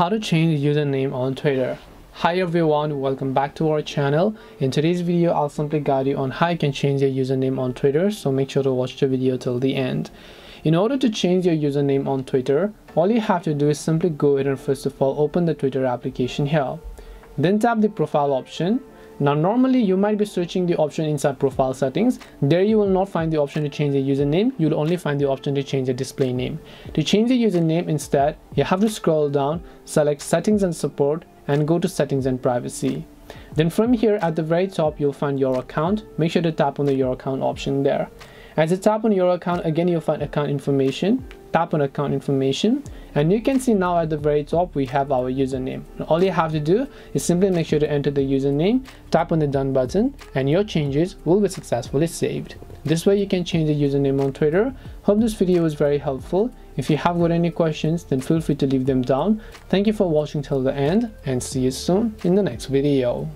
How to change username on Twitter. Hi everyone, welcome back to our channel. In today's video, I'll simply guide you on how you can change your username on Twitter, so make sure to watch the video till the end. In order to change your username on Twitter, all you have to do is simply go ahead and first of all open the Twitter application here. Then tap the profile option. Now normally you might be searching the option inside profile settings. There you will not find the option to change the username, you'll only find the option to change the display name. To change the username instead, you have to scroll down, select settings and support and go to settings and privacy. Then from here at the very top you'll find your account, make sure to tap on the your account option there. As you tap on your account, again you'll find account information. Tap on account information and you can see now at the very top we have our username. Now, all you have to do is simply make sure to enter the username, tap on the done button and your changes will be successfully saved. This way you can change the username on Twitter. Hope this video was very helpful. If you have got any questions then feel free to leave them down. Thank you for watching till the end and see you soon in the next video.